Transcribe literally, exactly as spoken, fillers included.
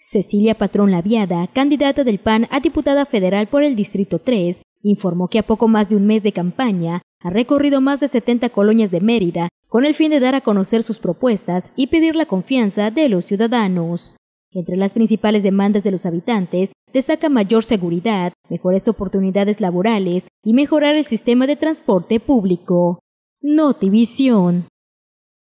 Cecilia Patrón Laviada, candidata del P A N a diputada federal por el Distrito tres, informó que a poco más de un mes de campaña ha recorrido más de setenta colonias de Mérida con el fin de dar a conocer sus propuestas y pedir la confianza de los ciudadanos. Entre las principales demandas de los habitantes destaca mayor seguridad, mejores oportunidades laborales y mejorar el sistema de transporte público. Notivisión.